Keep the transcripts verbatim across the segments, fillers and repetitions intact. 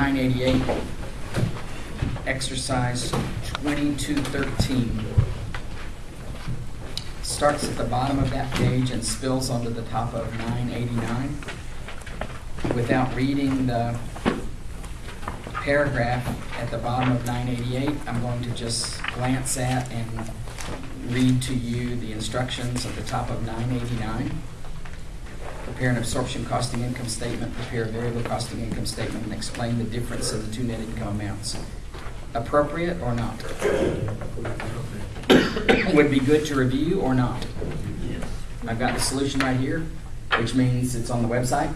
nine eighty-eight, exercise twenty-two thirteen. Starts at the bottom of that page and spills onto the top of nine eighty-nine. Without reading the paragraph at the bottom of nine eighty-eight, I'm going to just glance at and read to you the instructions at the top of nine eighty-nine. Prepare an absorption costing income statement, prepare a variable costing income statement, and explain the difference of the two net income amounts. Appropriate or not? Would be good to review or not? I've got the solution right here, which means it's on the website.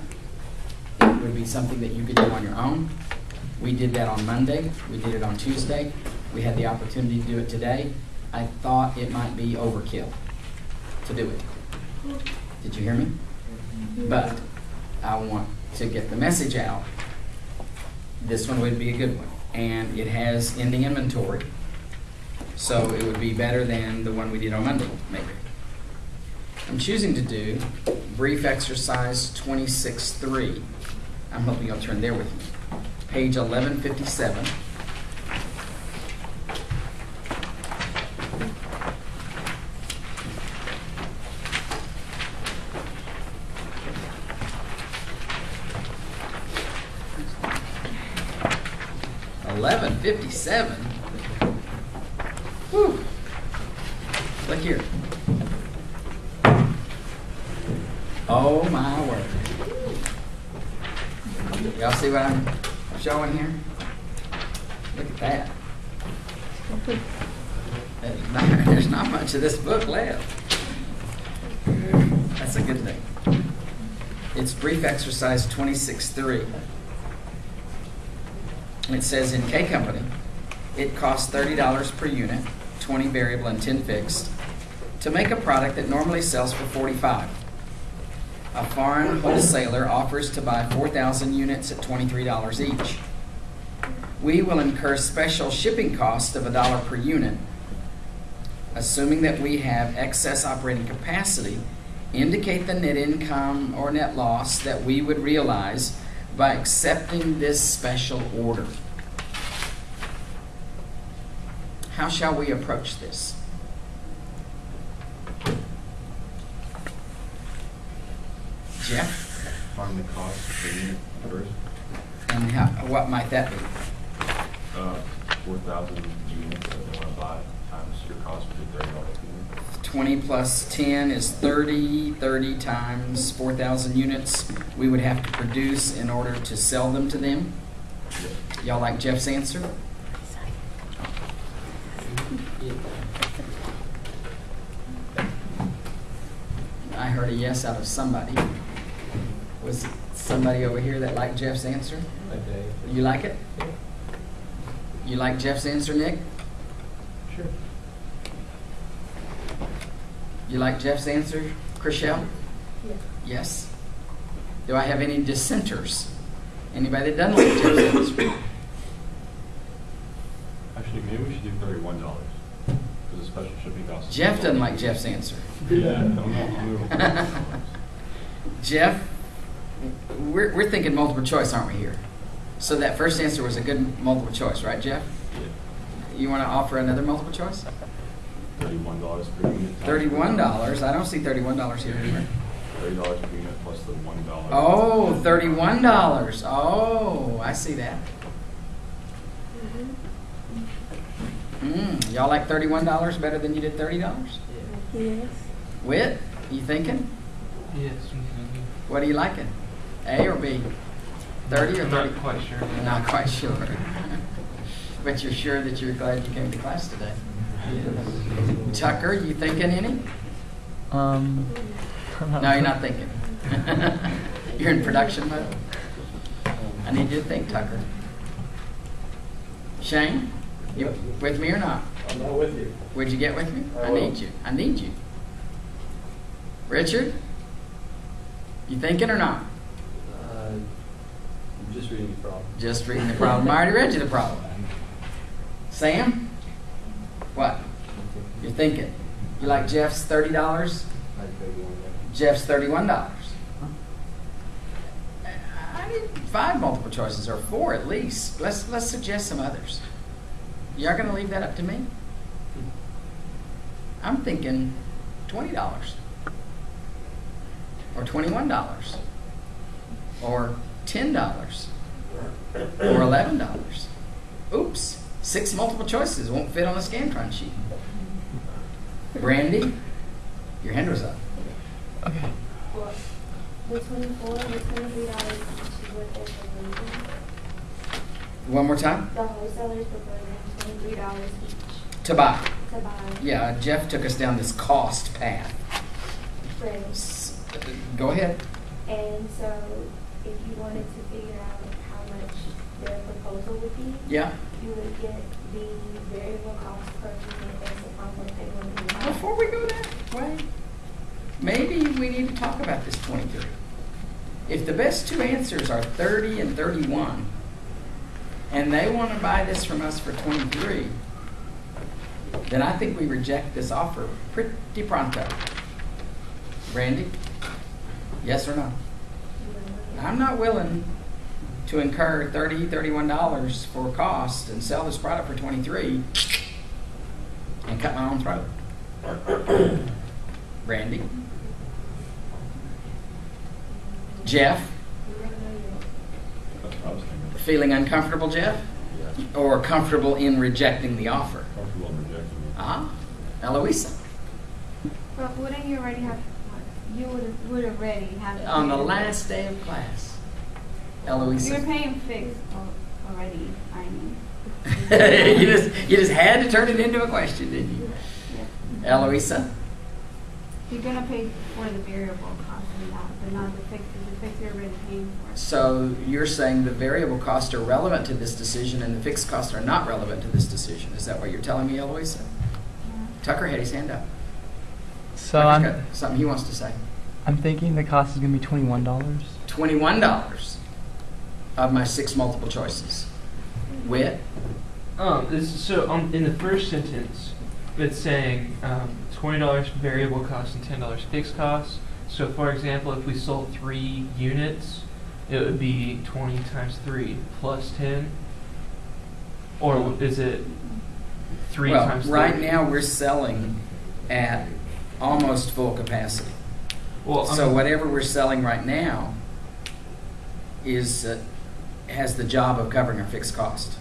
It would be something that you could do on your own. We did that on Monday. We did it on Tuesday. We had the opportunity to do it today. I thought it might be overkill to do it. Did you hear me? But I want to get the message out. This one would be a good one. And it has ending inventory. So it would be better than the one we did on Monday, maybe. I'm choosing to do brief exercise twenty-six three. I'm hoping you'll turn there with me. Page eleven fifty-seven. eleven fifty-seven. Whew. Look here. Oh my word. Y'all see what I'm showing here? Look at that. that is not, there's not much of this book left. That's a good thing. It's brief exercise twenty-six three. It says in K company, it costs thirty dollars per unit, twenty variable and ten fixed, to make a product that normally sells for forty-five dollars. A foreign wholesaler offers to buy four thousand units at twenty-three dollars each. We will incur special shipping costs of one dollar per unit, assuming that we have excess operating capacity. Indicate the net income or net loss that we would realize by accepting this special order. How shall we approach this? Jeff? Find the cost per unit first. And how, what might that be? Uh, four thousand units that they want to buy times your cost would be thirty dollars. twenty plus ten is thirty, thirty times four thousand units we would have to produce in order to sell them to them. Y'all like Jeff's answer? I heard a yes out of somebody. Was somebody over here that liked Jeff's answer? You like it? You like Jeff's answer, Nick? Sure. You like Jeff's answer, Chriselle? Yeah. Yes. Do I have any dissenters? Anybody that doesn't like Jeff's answer? Actually, maybe we should do thirty-one dollars for the special shipping costs. Jeff doesn't like Jeff's answer. Yeah. Jeff, we're, we're thinking multiple choice, aren't we, here? So that first answer was a good multiple choice, right, Jeff? Yeah. You want to offer another multiple choice? thirty-one dollars per unit. thirty-one dollars? I don't see thirty-one dollars here anywhere. thirty dollars per unit plus the one dollar. Oh, thirty-one dollars. Oh, I see that. Mm, y'all like thirty-one dollars better than you did thirty dollars? Yes. Whit, you thinking? Yes. What are you liking? A or B? thirty or thirty? Not quite sure. Not quite sure. But you're sure that you're glad you came to class today? Yes. Tucker, you thinking any? Um, no, you're not thinking. You're in production mode. I need you to think, Tucker. Shane, you with me or not? I'm not with you. Would you get with me? I, I need you. I need you. Richard, you thinking or not? Uh, I'm just reading the problem. Just reading the problem. I already read you the problem. Sam? What? You're thinking. You like Jeff's thirty dollars? I like thirty-one dollars. Jeff's thirty-one dollars. I think five multiple choices or four at least. Let's let's suggest some others. Y'all gonna leave that up to me? I'm thinking twenty dollars or twenty-one dollars or ten dollars or eleven dollars. Oops, six multiple choices won't fit on a Scantron sheet. Brandy, your hand was up. Okay. Well, the twenty-four, the twenty-three dollars is what they're proposing. One more time. The wholesalers proposing twenty-three dollars each. To buy. To buy. Yeah, Jeff took us down this cost path. Right. S go ahead. And so, if you wanted to figure out how much their proposal would be, yeah, you would get the variable cost per unit based upon what they want to buy. Before we go there, right? Maybe we need to talk about this twenty-three. If the best two answers are thirty and thirty-one, and they want to buy this from us for twenty-three, then I think we reject this offer pretty pronto. Randy, yes or no? I'm not willing to incur thirty, thirty-one dollars for cost and sell this product for twenty-three and cut my own throat. Randy? Jeff? Feeling uncomfortable, Jeff? Yeah. Or comfortable in rejecting the offer? Comfortable in rejecting it. Ah, Eloisa. But wouldn't you already have, you would, would already have... On the last day of class, Eloisa. You're paying fixed already, I mean. you, just, you just had to turn it into a question, didn't you? Yeah. Eloisa? You're going to pay for the variable cost of that, but not the fixed. The fixed you're already paying for. So you're saying the variable costs are relevant to this decision and the fixed costs are not relevant to this decision. Is that what you're telling me, Eloisa? Yeah. Tucker had his hand up. So Tucker's I'm, got something he wants to say. I'm thinking the cost is going to be twenty-one dollars. twenty-one dollars of my six multiple choices. With? Um, this is, so um, in the first sentence, it's saying um, twenty dollars variable cost and ten dollars fixed cost. So for example, if we sold three units, it would be twenty times three plus ten. Or is it three well, times three? Right now we're selling at almost full capacity. Well, so I'm whatever we're selling right now is uh, has the job of covering our fixed cost.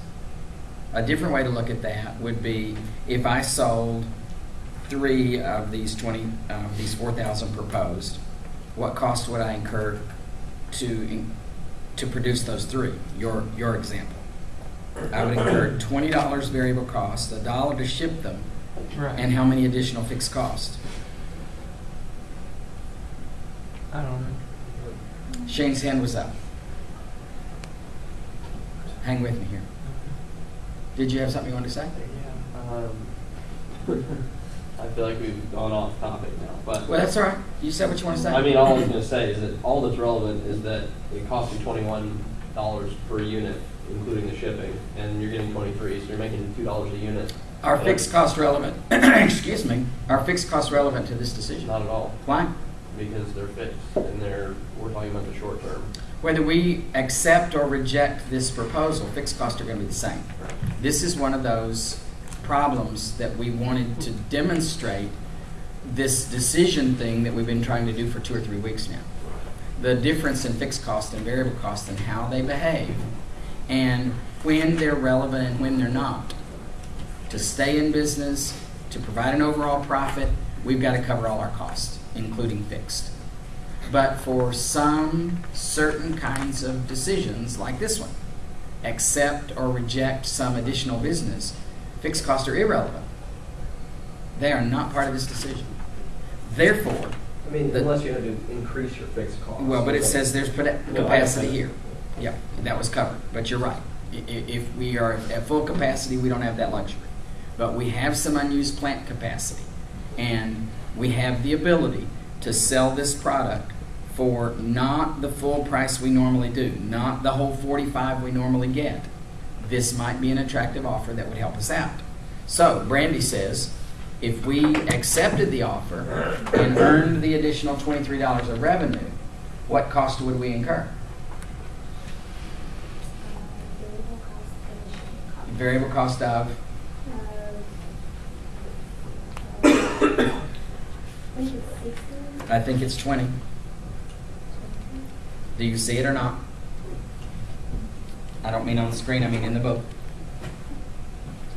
A different way to look at that would be if I sold three of these twenty, uh, these four thousand proposed. What cost would I incur to in, to produce those three? Your your example, I would incur twenty dollars variable cost, a dollar to ship them, right. And how many additional fixed costs? I don't know. Shane's hand was up. Hang with me here. Did you have something you wanted to say? Yeah. Um, I feel like we've gone off topic now. But well, that's all right. You said what you want to say. I mean, all I was going to say is that all that's relevant is that it costs you twenty-one dollars per unit, including the shipping, and you're getting twenty-three, so you're making two dollars a unit. Our and fixed cost relevant, excuse me, our fixed cost relevant to this decision? Not at all. Why? Because they're fixed, and they're, we're talking about the short term. Whether we accept or reject this proposal, fixed costs are going to be the same. Right. This is one of those problems that we wanted to demonstrate this decision thing that we've been trying to do for two or three weeks now. The difference in fixed cost and variable cost and how they behave and when they're relevant and when they're not. To stay in business, to provide an overall profit, we've got to cover all our costs, including fixed. But for some certain kinds of decisions like this one, accept or reject some additional business, fixed costs are irrelevant. They are not part of this decision. Therefore, I mean, the, unless you had to increase your fixed costs. Well, but it says there's capacity no, here. Yeah, that was covered. But you're right. If we are at full capacity, we don't have that luxury. But we have some unused plant capacity, and we have the ability to sell this product for not the full price we normally do, not the whole forty-five we normally get. This might be an attractive offer that would help us out. So Brandy says, if we accepted the offer and earned the additional twenty-three dollars of revenue, what cost would we incur? Variable cost of? I think it's twenty. Do you see it or not? I don't mean on the screen, I mean in the book.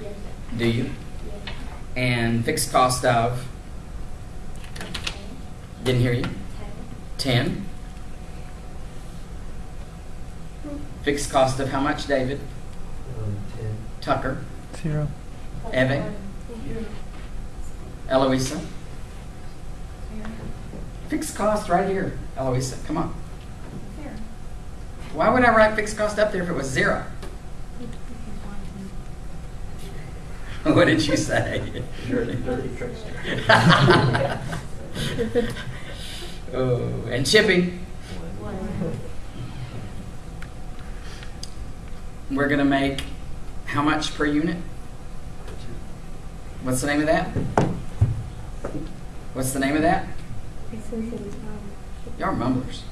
Yes. Do you? Yes. And fixed cost of? Didn't hear you. ten. Hmm. Fixed cost of how much, David? Um, ten. Tucker? Zero. Evan? Zero. Eloisa? Zero. Fixed cost right here, Eloisa. Come on. Zero. Why would I write fixed cost up there if it was zero? What did you say? Oh, and shipping. We're going to make how much per unit? What's the name of that? What's the name of that? Y'all are mumblers.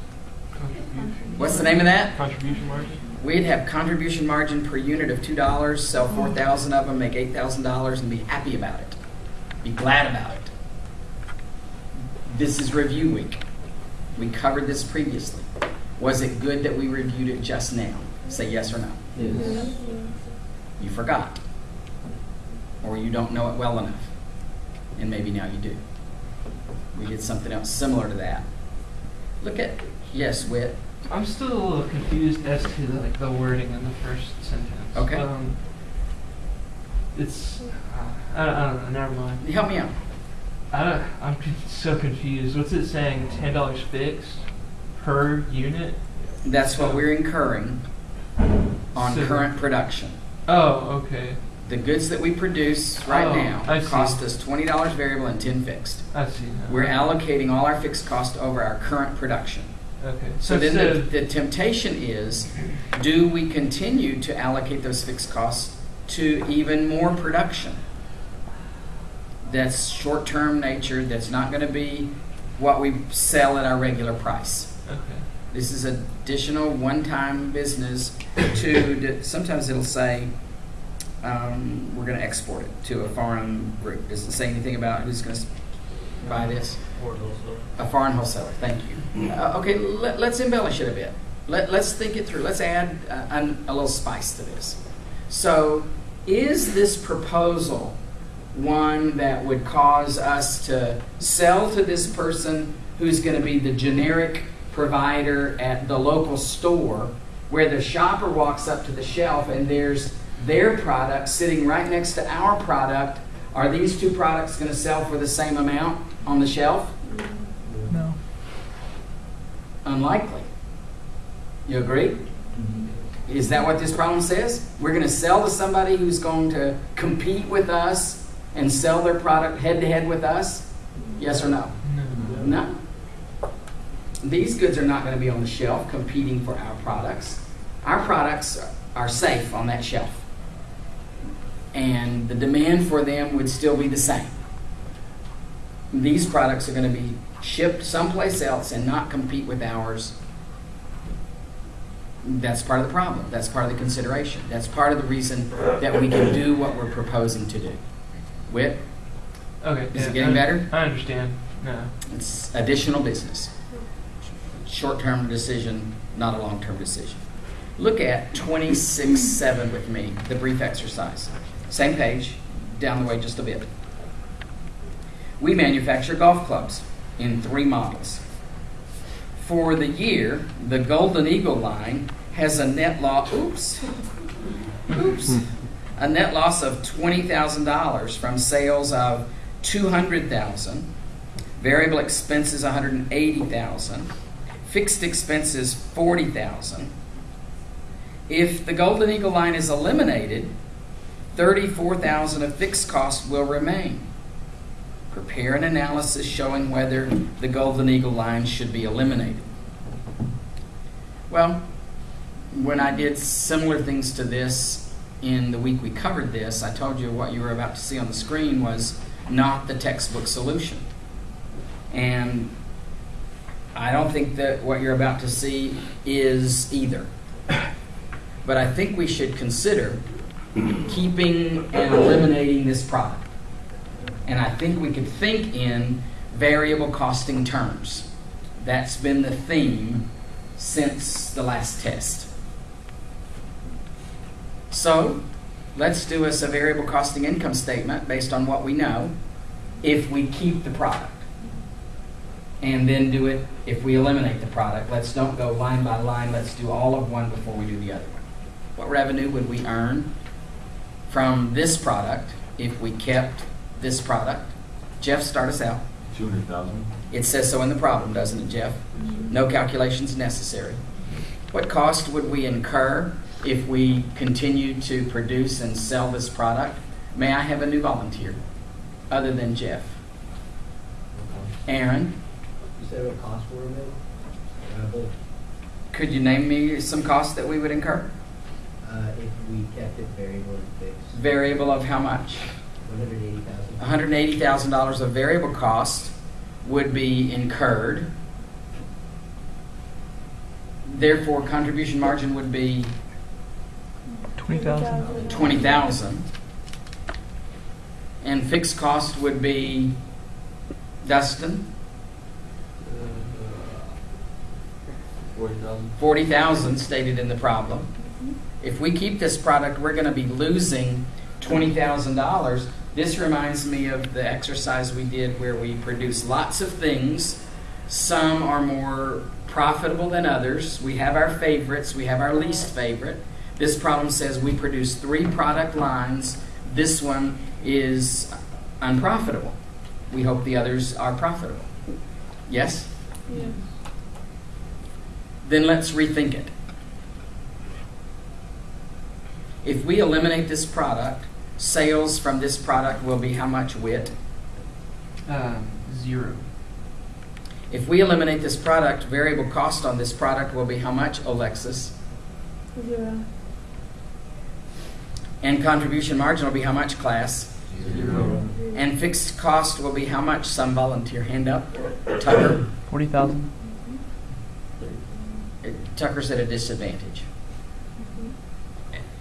What's the name of that? Contribution margin. We'd have contribution margin per unit of two dollars, sell four thousand of them, make eight thousand dollars, and be happy about it. Be glad about it. This is review week. We covered this previously. Was it good that we reviewed it just now? Say yes or no. Yes. You forgot. Or you don't know it well enough. And maybe now you do. We did something else similar to that. Look at, yes, Whit. I'm still a little confused as to the, like, the wording in the first sentence. Okay. Um, it's, uh, I, don't, I don't know, never mind. Help me out. I don't, I'm so confused. What's it saying? ten dollars fixed per unit? That's so what we're incurring on so current production. Oh, okay. The goods that we produce right oh, now I cost see. us twenty dollars variable and ten dollars fixed. I see. Now. We're allocating all our fixed cost over our current production. Okay. So, so then the, the temptation is, do we continue to allocate those fixed costs to even more production? That's short-term nature, that's not going to be what we sell at our regular price. Okay. This is additional one-time business to, sometimes it'll say, um, we're going to export it to a foreign group. Does it say anything about who's going to buy this? A foreign wholesaler, thank you. Uh, okay, let, let's embellish it a bit. Let, let's think it through. Let's add uh, a little spice to this. So is this proposal one that would cause us to sell to this person who's going to be the generic provider at the local store where the shopper walks up to the shelf and there's their product sitting right next to our product? Are these two products going to sell for the same amount on the shelf? No. Unlikely. You agree? Mm-hmm. Is that what this problem says? We're going to sell to somebody who's going to compete with us and sell their product head-to-head with us? Yes or no? No. These goods are not going to be on the shelf competing for our products. Our products are safe on that shelf. And the demand for them would still be the same. These products are going to be shipped someplace else and not compete with ours. That's part of the problem. That's part of the consideration. That's part of the reason that we can do what we're proposing to do. Whit? Okay. Is yeah, it getting I, better? I understand. No. It's additional business. Short-term decision, not a long-term decision. Look at twenty-six seven with me, the brief exercise. Same page, down the way just a bit. We manufacture golf clubs in three models. For the year, the Golden Eagle line has a net loss, oops, oops, a net loss of twenty thousand dollars from sales of two hundred thousand dollars, variable expenses one hundred eighty thousand dollars, fixed expenses forty thousand dollars. If the Golden Eagle line is eliminated, thirty-four thousand dollars of fixed costs will remain. Prepare an analysis showing whether the Golden Eagle line should be eliminated. Well, when I did similar things to this in the week we covered this, I told you what you were about to see on the screen was not the textbook solution. And I don't think that what you're about to see is either. But I think we should consider keeping and eliminating this product. And I think we could think in variable costing terms. That's been the theme since the last test. So let's do us a variable costing income statement based on what we know if we keep the product. And then do it if we eliminate the product. Let's don't go line by line. Let's do all of one before we do the other one. What revenue would we earn from this product if we kept this product? Jeff, start us out. two hundred thousand dollars. It says so in the problem, doesn't it, Jeff? No calculations necessary. What cost would we incur if we continue to produce and sell this product? May I have a new volunteer other than Jeff? Aaron? You said what cost were we? Could you name me some costs that we would incur? Uh, if we kept it variable and fixed. Variable of how much? one hundred eighty thousand dollars. one hundred eighty thousand dollars of variable cost would be incurred. Therefore, contribution margin would be twenty thousand dollars. twenty thousand dollars. And fixed cost would be, Dustin? forty thousand dollars. forty thousand dollars stated in the problem. If we keep this product, we're going to be losing twenty thousand dollars. This reminds me of the exercise we did where we produce lots of things. Some are more profitable than others. We have our favorites. We have our least favorite. This problem says we produce three product lines. This one is unprofitable. We hope the others are profitable. Yes? Yes. Then let's rethink it. If we eliminate this product, sales from this product will be how much, Whit? Um, zero. If we eliminate this product, variable cost on this product will be how much, Alexis? Zero. And contribution margin will be how much, class? Zero. And fixed cost will be how much? Some volunteer. Hand up. Tucker? forty thousand dollars. Tucker's at a disadvantage.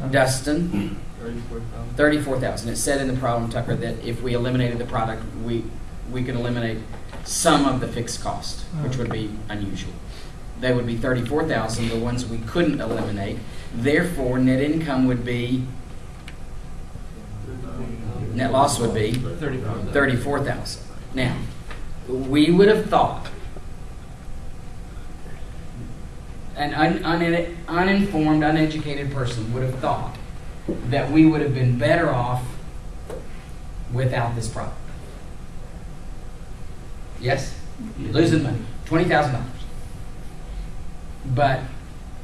Dustin, thirty-four thousand dollars. It said in the problem, Tucker, that if we eliminated the product, we we could eliminate some of the fixed cost, which would be unusual. They would be thirty-four thousand dollars, the ones we couldn't eliminate. Therefore, net income would be, net loss would be thirty-four thousand dollars. Now, we would have thought, an un, un, uninformed, uneducated person would have thought that we would have been better off without this product. Yes? You're losing money, twenty thousand dollars. But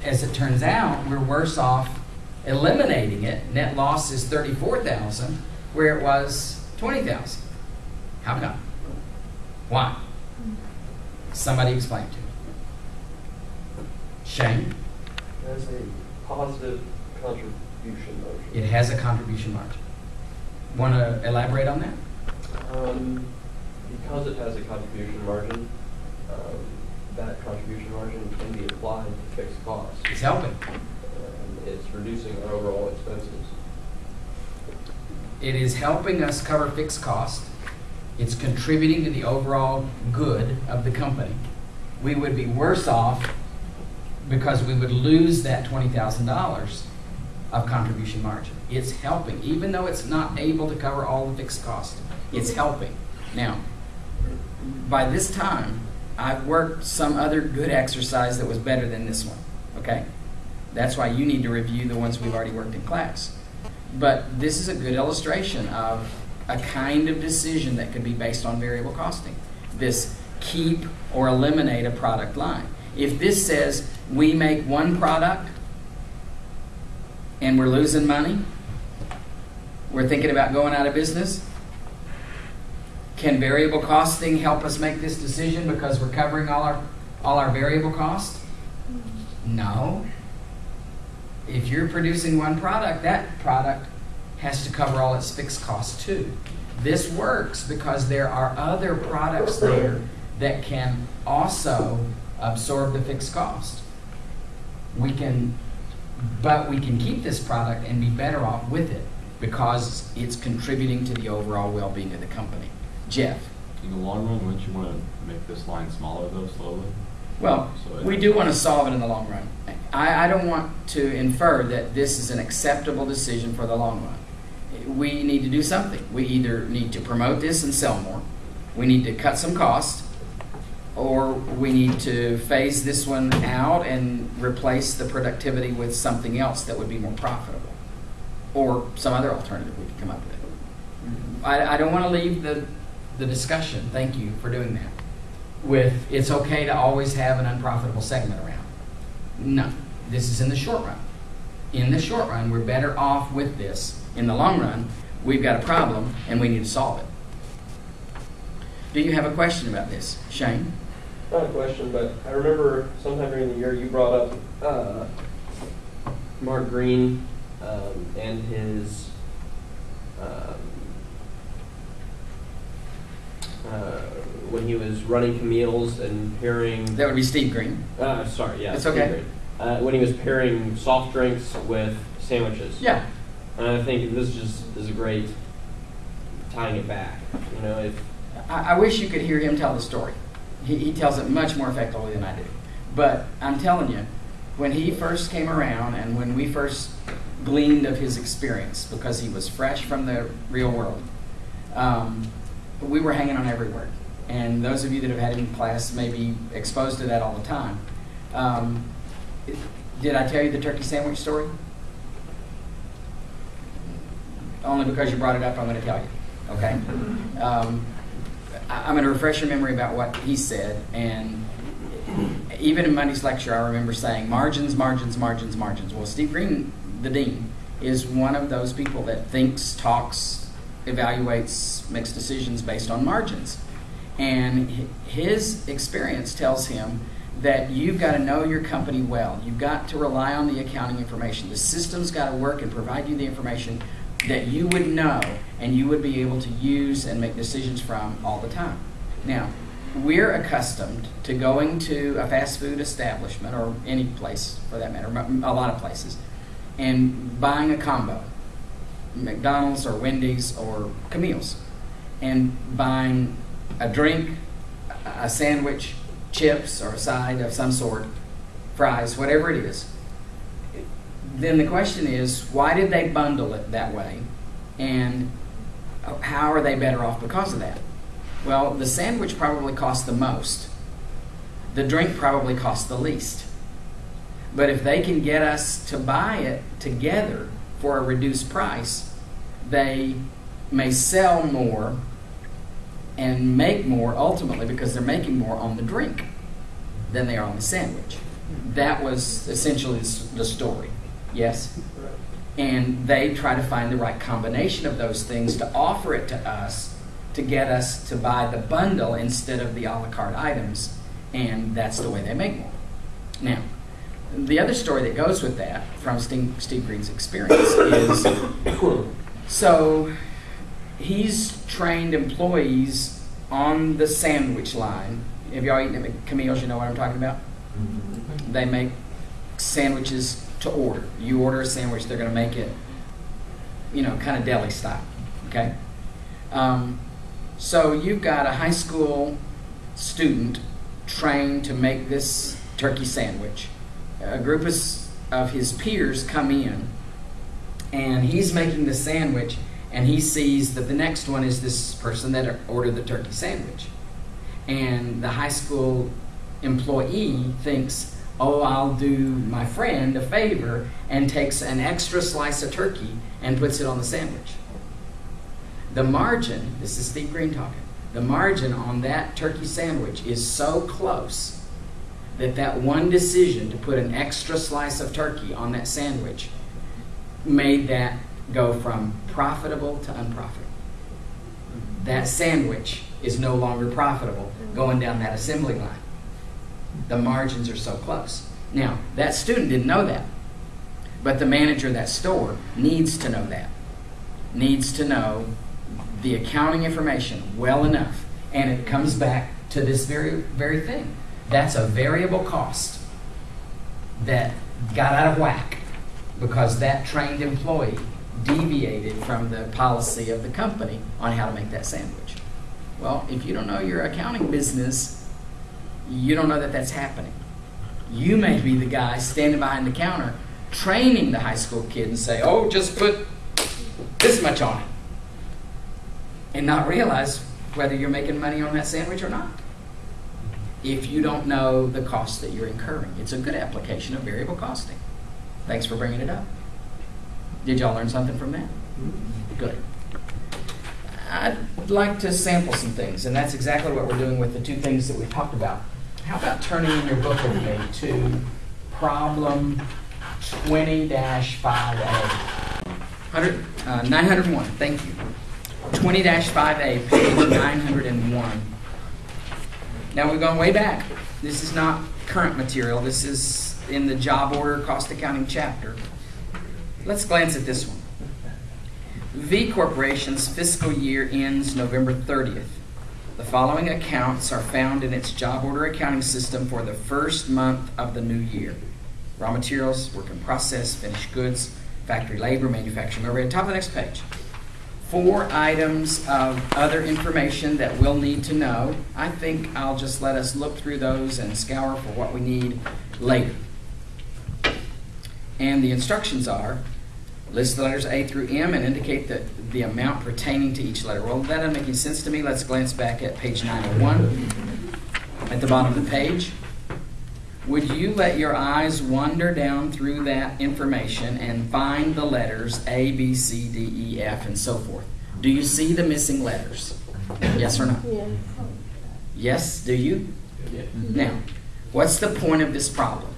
as it turns out, we're worse off eliminating it. Net loss is thirty-four thousand dollars where it was twenty thousand dollars. How come? Why? Somebody explain to me. Shane? It has a positive contribution margin. It has a contribution margin. Want to elaborate on that? Um, because it has a contribution margin, um, that contribution margin can be applied to fixed costs. It's helping. Um, it's reducing our overall expenses. It is helping us cover fixed costs. It's contributing to the overall good of the company. We would be worse off because we would lose that twenty thousand dollars of contribution margin. It's helping. Even though it's not able to cover all the fixed costs, it's helping. Now, by this time, I've worked some other good exercise that was better than this one, okay? That's why you need to review the ones we've already worked in class. But this is a good illustration of a kind of decision that could be based on variable costing. This keep or eliminate a product line. If this says we make one product and we're losing money, we're thinking about going out of business, can variable costing help us make this decision because we're covering all our, all our variable costs? No. If you're producing one product, that product has to cover all its fixed costs too. This works because there are other products there that can also absorb the fixed cost. We can but we can keep this product and be better off with it because it's contributing to the overall well-being of the company. Jeff? In the long run, wouldn't you want to make this line smaller, though, slowly? Well, so we do want to solve it in the long run. I, I don't want to infer that this is an acceptable decision for the long run. We need to do something. We either need to promote this and sell more, we need to cut some costs, or we need to phase this one out and replace the productivity with something else that would be more profitable, or some other alternative we could come up with. I, I don't want to leave the, the discussion, thank you for doing that, with it's okay to always have an unprofitable segment around. No, this is in the short run. In the short run, we're better off with this. In the long run, we've got a problem and we need to solve it. Do you have a question about this, Shane? Not a question, but I remember sometime during the year you brought up uh, Mark Green um, and his um, uh, when he was running Camille's and pairing. That would be Steve Green. Uh, sorry, yeah, it's Steve okay. Green. Uh, when he was pairing soft drinks with sandwiches. Yeah. And I think this just is a great tying it back. You know, if I, I wish you could hear him tell the story. He, he tells it much more effectively than I do. But I'm telling you, when he first came around and when we first gleaned of his experience, because he was fresh from the real world, um, we were hanging on every word. And those of you that have had him in class may be exposed to that all the time. Um, did I tell you the turkey sandwich story? Only because you brought it up, I'm going to tell you. Okay. Um, I'm going to refresh your memory about what he said, and even in Monday's lecture I remember saying margins, margins, margins, margins. Well, Steve Green, the dean, is one of those people that thinks, talks, evaluates, makes decisions based on margins. And his experience tells him that you've got to know your company well. You've got to rely on the accounting information. The system's got to work and provide you the information that you would know and you would be able to use and make decisions from all the time. Now, we're accustomed to going to a fast food establishment, or any place for that matter, a lot of places, and buying a combo, McDonald's or Wendy's or Camille's, and buying a drink, a sandwich, chips, or a side of some sort, fries, whatever it is. Then the question is, why did they bundle it that way, and how are they better off because of that? Well, the sandwich probably cost the most. The drink probably cost the least. But if they can get us to buy it together for a reduced price, they may sell more and make more ultimately because they're making more on the drink than they are on the sandwich. That was essentially the story. Yes? And they try to find the right combination of those things to offer it to us to get us to buy the bundle instead of the a la carte items, and that's the way they make more. Now, the other story that goes with that from Steve, Steve Green's experience is, so he's trained employees on the sandwich line. Have y'all eaten at Camille's? You know what I'm talking about? Mm-hmm. They make sandwiches to order. You order a sandwich, they're going to make it, you know, kind of deli style. Okay? Um, so you've got a high school student trained to make this turkey sandwich. A group of, of his peers come in, and he's making the sandwich, and he sees that the next one is this person that ordered the turkey sandwich. And the high school employee thinks, oh, I'll do my friend a favor, and takes an extra slice of turkey and puts it on the sandwich. The margin, this is Steve Green talking, the margin on that turkey sandwich is so close that that one decision to put an extra slice of turkey on that sandwich made that go from profitable to unprofitable. That sandwich is no longer profitable going down that assembly line. The margins are so close. Now, that student didn't know that, but the manager of that store needs to know that, needs to know the accounting information well enough, and it comes back to this very, very thing. That's a variable cost that got out of whack because that trained employee deviated from the policy of the company on how to make that sandwich. Well, if you don't know your accounting business, you don't know that that's happening. You may be the guy standing behind the counter training the high school kid and say, oh, just put this much on it, and not realize whether you're making money on that sandwich or not if you don't know the cost that you're incurring. It's a good application of variable costing. Thanks for bringing it up. Did y'all learn something from that? Good. I'd like to sample some things, and that's exactly what we're doing with the two things that we've talked about. How about turning in your book with me to problem twenty dash five A? Uh, nine hundred one, thank you. twenty dash five A, page nine hundred one. Now we've gone way back. This is not current material. This is in the job order cost accounting chapter. Let's glance at this one. V Corporation's fiscal year ends November thirtieth. The following accounts are found in its job order accounting system for the first month of the new year. Raw materials, work in process, finished goods, factory labor, manufacturing overhead. Top of the next page. Four items of other information that we'll need to know. I think I'll just let us look through those and scour for what we need later. And the instructions are, list the letters A through M and indicate the, the amount pertaining to each letter. Well, that doesn't make any sense to me. Let's glance back at page nine oh one. At the bottom of the page, would you let your eyes wander down through that information and find the letters A, B, C, D, E, F, and so forth? Do you see the missing letters? Yes or no? Yes. Yes, do you? Yes. Now, what's the point of this problem?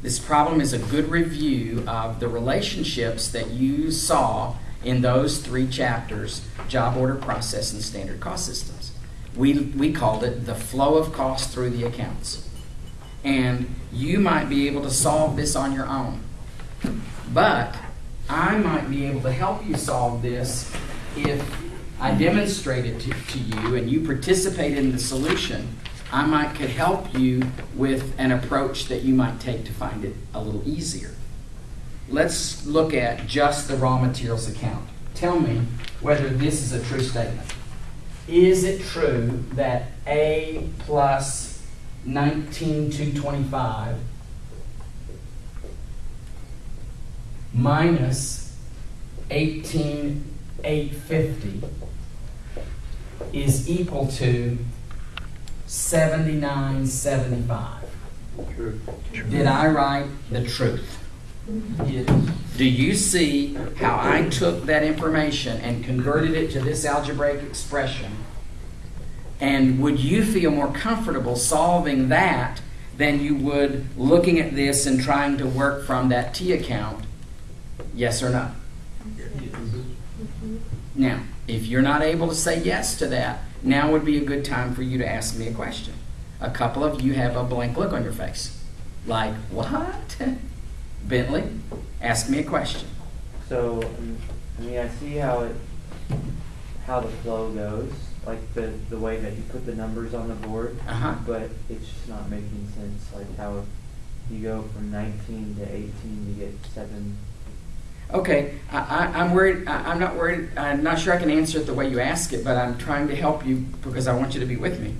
This problem is a good review of the relationships that you saw in those three chapters, job order, process, and standard cost systems. We, we called it the flow of cost through the accounts. And you might be able to solve this on your own. But I might be able to help you solve this if I demonstrate it to, to you and you participate in the solution. I might could help you with an approach that you might take to find it a little easier. Let's look at just the raw materials account. Tell me whether this is a true statement. Is it true that A plus nineteen thousand two hundred twenty-five minus eighteen thousand eight hundred fifty is equal to seventy-nine seventy-five? True. True. Did I write the truth? Yes. Do you see how I took that information and converted it to this algebraic expression? And would you feel more comfortable solving that than you would looking at this and trying to work from that T account? Yes or no? Yes. Now, if you're not able to say yes to that, now would be a good time for you to ask me a question. A couple of you have a blank look on your face. Like, what? Bentley, ask me a question. So, I mean, I see how it, how the flow goes, like the, the way that you put the numbers on the board, uh-huh. But it's just not making sense, like how you go from nineteen to eighteen to get seven. Okay, I, I, I'm worried. I, I'm not worried. I'm not sure I can answer it the way you ask it, but I'm trying to help you because I want you to be with me.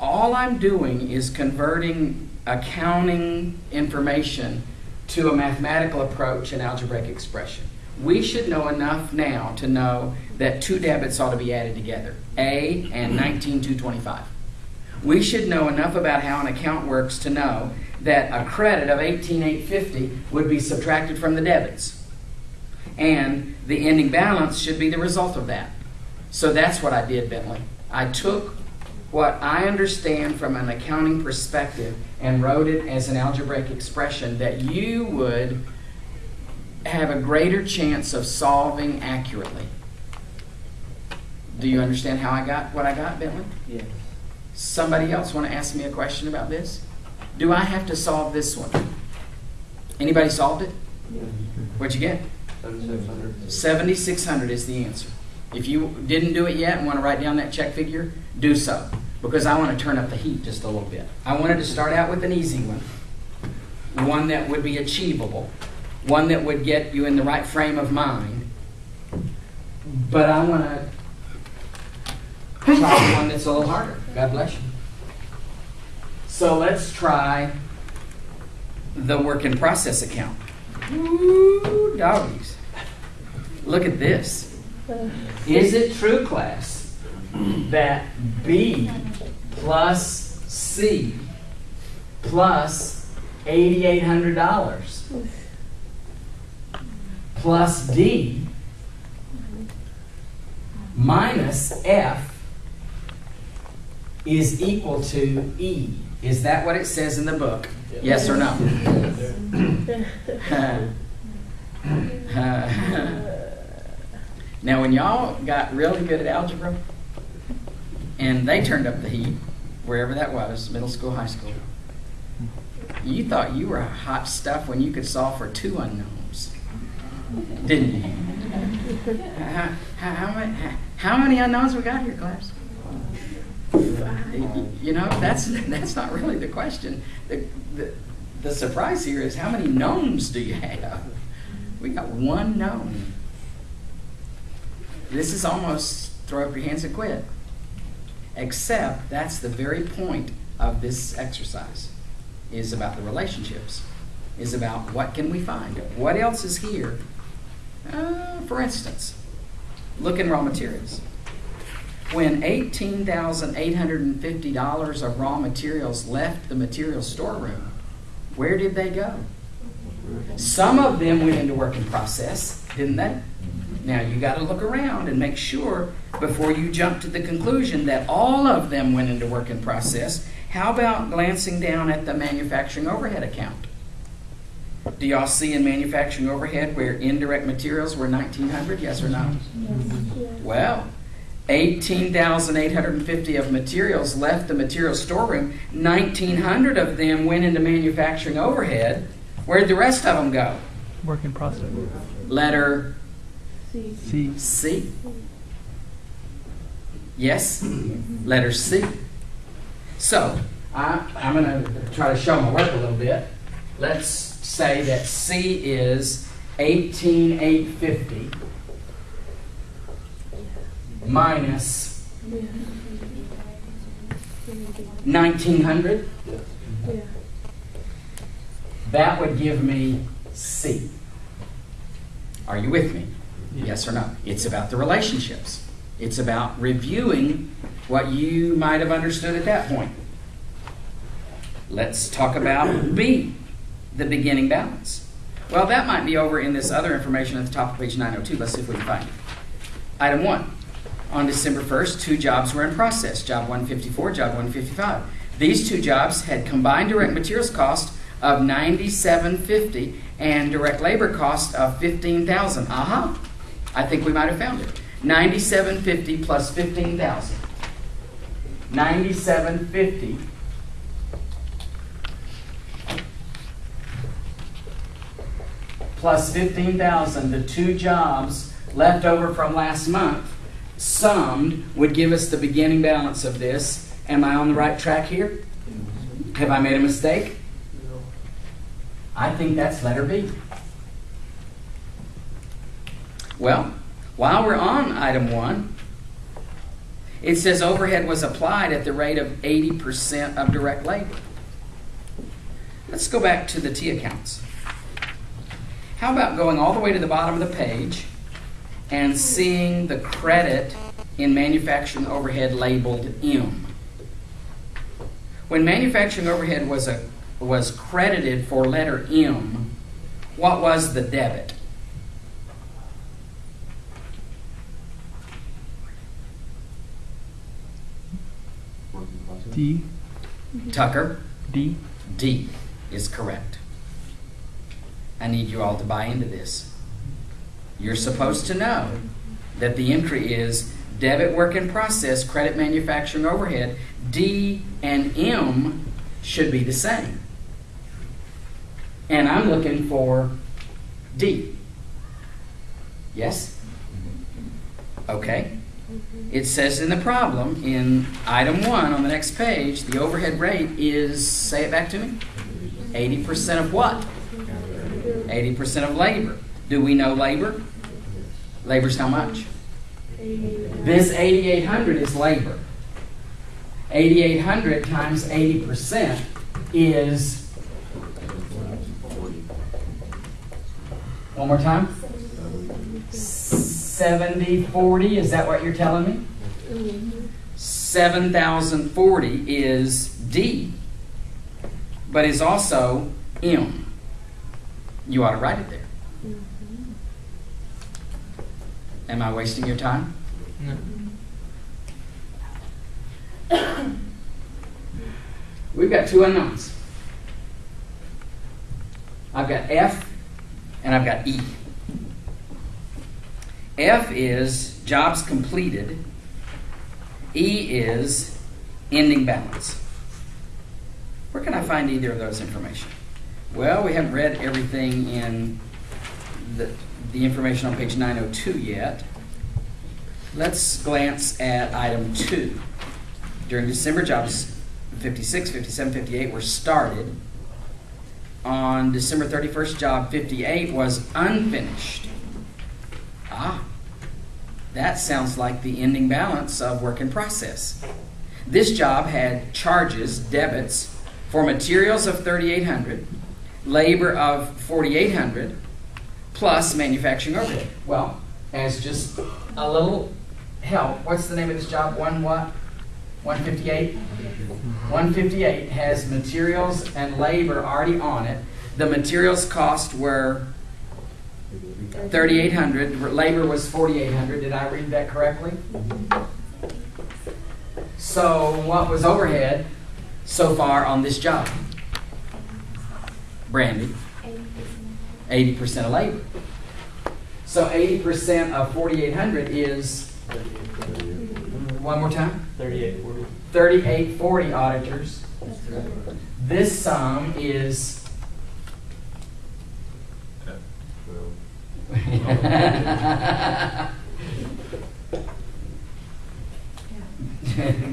All I'm doing is converting accounting information to a mathematical approach and algebraic expression. We should know enough now to know that two debits ought to be added together, A and nineteen thousand two hundred twenty-five. We should know enough about how an account works to know that a credit of eighteen thousand eight hundred fifty would be subtracted from the debits. And the ending balance should be the result of that. So that's what I did, Bentley. I took what I understand from an accounting perspective and wrote it as an algebraic expression that you would have a greater chance of solving accurately. Do you understand how I got what I got, Bentley? Yes. Somebody else want to ask me a question about this? Do I have to solve this one? Anybody solved it? Yeah. What'd you get? seventy-six hundred is the answer. If you didn't do it yet and want to write down that check figure, do so, because I want to turn up the heat just a little bit. I wanted to start out with an easy one, one that would be achievable, one that would get you in the right frame of mind. But I want to try one that's a little harder. God bless you. So let's try the work in process account. Ooh, doggies. Look at this. Is it true, class, that B plus C plus eight thousand eight hundred dollars plus D minus F is equal to E? Is that what it says in the book? Yes or no? uh, uh, now, when y'all got really good at algebra, and they turned up the heat, wherever that was, middle school, high school, you thought you were hot stuff when you could solve for two unknowns, didn't you? How, how, how, many, how many unknowns we got here, class? You know, that's that's not really the question. The, the, the surprise here is how many knowns do you have? We got one known. This is almost throw up your hands and quit. Except that's the very point of this exercise, is about the relationships, is about what can we find? What else is here? Uh, for instance, look in raw materials. When eighteen thousand eight hundred fifty dollars of raw materials left the material storeroom, where did they go? Some of them went into work in process, didn't they? Now, you got to look around and make sure before you jump to the conclusion that all of them went into work in process. How about glancing down at the manufacturing overhead account? Do y'all see in manufacturing overhead where indirect materials were nineteen hundred? Yes or no? Yes. Well, eighteen thousand eight hundred fifty of materials left the material storeroom. nineteen hundred of them went into manufacturing overhead. Where did the rest of them go? Work in process. Letter C. C. Yes? Letter C. So, I, I'm going to try to show my work a little bit. Let's say that C is eighteen thousand eight hundred fifty minus nineteen hundred. That would give me C. Are you with me? Yes or no? It's about the relationships. It's about reviewing what you might have understood at that point. Let's talk about B, the beginning balance. Well, that might be over in this other information at the top of page nine oh two. Let's see if we can find it. Item one, on December first, two jobs were in process, job one fifty-four, job one fifty-five. These two jobs had combined direct materials cost of ninety-seven fifty and direct labor cost of fifteen thousand. Aha. Uh-huh. I think we might have found it. ninety-seven fifty plus fifteen thousand. ninety-seven fifty plus fifteen thousand, the two jobs left over from last month summed would give us the beginning balance of this. Am I on the right track here? Have I made a mistake? I think that's letter B. Well, while we're on item one, it says overhead was applied at the rate of eighty percent of direct labor. Let's go back to the T accounts. How about going all the way to the bottom of the page and seeing the credit in manufacturing overhead labeled M? When manufacturing overhead was, a, was credited for letter M, what was the debit? D. Tucker? D. D is correct. I need you all to buy into this. You're supposed to know that the entry is debit work in process, credit manufacturing overhead. D and M should be the same. And I'm looking for D. Yes? Okay. It says in the problem, in item one on the next page, the overhead rate is, say it back to me, eighty percent of what? eighty percent of labor. Do we know labor? Labor's how much? This eighty-eight hundred is labor. eighty-eight hundred times eighty percent is, one more time, seventy forty, is that what you're telling me? seven thousand forty is D, but is also M. You ought to write it there. Am I wasting your time? No. We've got two unknowns. I've got F and I've got E. F is jobs completed. E is ending balance. Where can I find either of those information? Well, we haven't read everything in the, the information on page nine oh two yet. Let's glance at item two. During December, jobs fifty-six, fifty-seven, fifty-eight were started. On December thirty-first, job fifty-eight was unfinished. Ah, that sounds like the ending balance of work in process. This job had charges, debits, for materials of thirty-eight hundred, labor of forty-eight hundred, plus manufacturing overhead. Well, as just a little help, what's the name of this job? One what? one fifty-eight? one fifty-eight has materials and labor already on it. The materials cost were thirty-eight hundred. Labor was forty-eight hundred. Did I read that correctly? So what was overhead so far on this job? Brandy? eighty percent of labor. So eighty percent of forty-eight hundred is, one more time? thirty-eight forty. thirty-eight forty, auditors. This sum is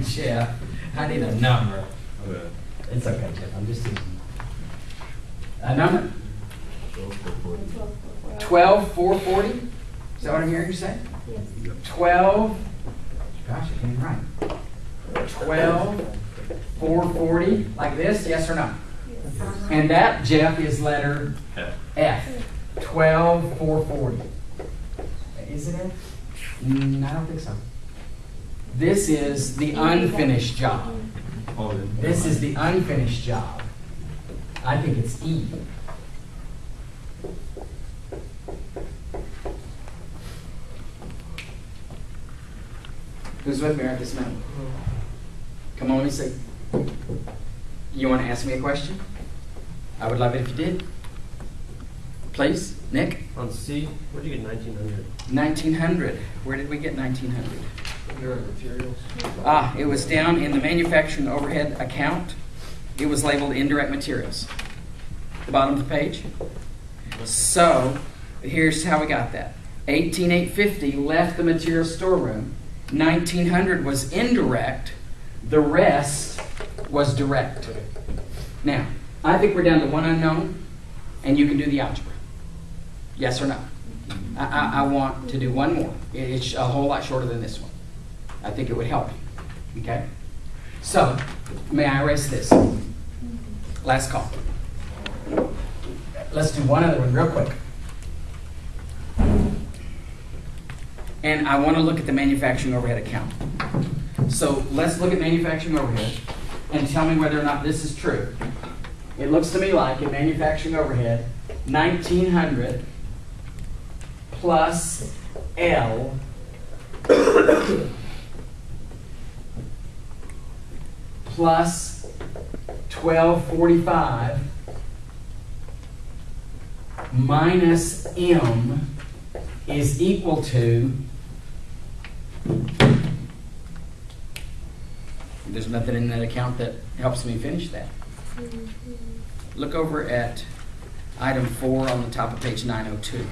Jeff, I need a number. Okay. It's okay, Jeff. I'm just using a number. twelve four forty. Is that what I'm hearing you say? Yes. twelve. Gosh, I can't write. twelve four forty, like this, yes or no? Yes. And that, Jeff, is letter F. F. twelve four forty. Is it F? Mm, I don't think so. This is the unfinished job. This is the unfinished job. I think it's E. Who's with me at this moment? Come on, let me see. You want to ask me a question? I would love it if you did. Please, Nick? On C, where did you get nineteen hundred? nineteen hundred. Where did we get nineteen hundred? Under materials. Ah, it was down in the manufacturing overhead account. It was labeled indirect materials. The bottom of the page. So, here's how we got that. eighteen eight fifty left the material storeroom. nineteen hundred was indirect, the rest was direct. Now, I think we're down to one unknown, and you can do the algebra. Yes or no? I, I, I want to do one more. It's a whole lot shorter than this one. I think it would help you. Okay? So, may I erase this? Last call. Let's do one other one real quick. And I want to look at the manufacturing overhead account. So let's look at manufacturing overhead and tell me whether or not this is true. It looks to me like in manufacturing overhead, nineteen hundred plus L plus twelve forty-five minus M is equal to, there's nothing in that account that helps me finish that. Look over at item four on the top of page nine oh two.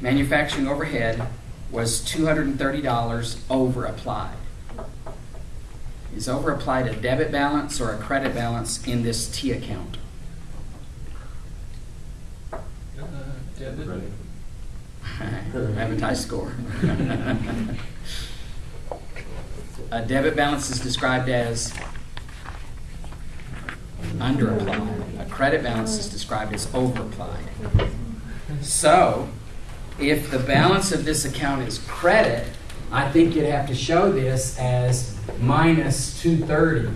Manufacturing overhead was two hundred thirty dollars over applied. Is over applied a debit balance or a credit balance in this T account? Yeah, advertised score. A debit balance is described as underapplied. A credit balance is described as overapplied. So, if the balance of this account is credit, I think you'd have to show this as minus two thirty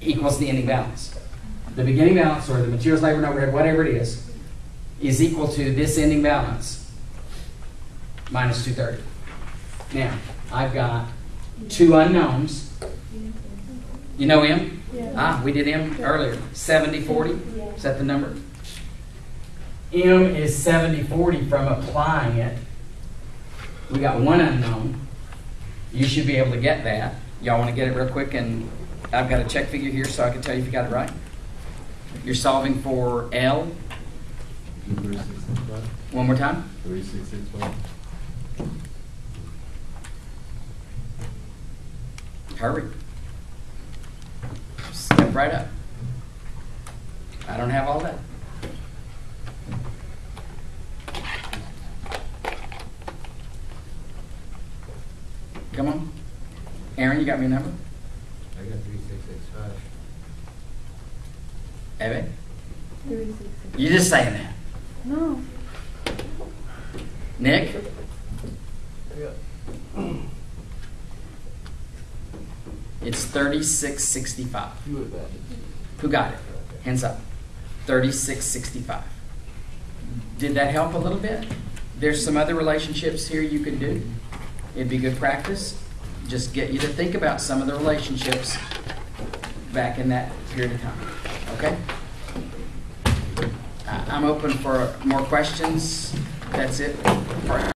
equals the ending balance. The beginning balance, or the materials, labor, and overhead, whatever it is, is equal to this ending balance minus two thirty. Now, I've got two unknowns. You know M? Yeah. Ah, we did M earlier. seventy forty, yeah. Is that the number? M is seventy forty from applying it. We got one unknown. You should be able to get that. Y'all want to get it real quick? And I've got a check figure here so I can tell you if you got it right. You're solving for L. One more time. Hurry. Step right up. I don't have all that. Come on. Aaron, you got me a number? I got three six six five. Evan? three six six five. You're just saying that. No. Nick? Yeah. It's thirty-six sixty-five. Who got it? Hands up. thirty-six sixty-five. Did that help a little bit? There's some other relationships here you can do. It'd be good practice. Just get you to think about some of the relationships back in that period of time. Okay? I'm open for more questions. That's it.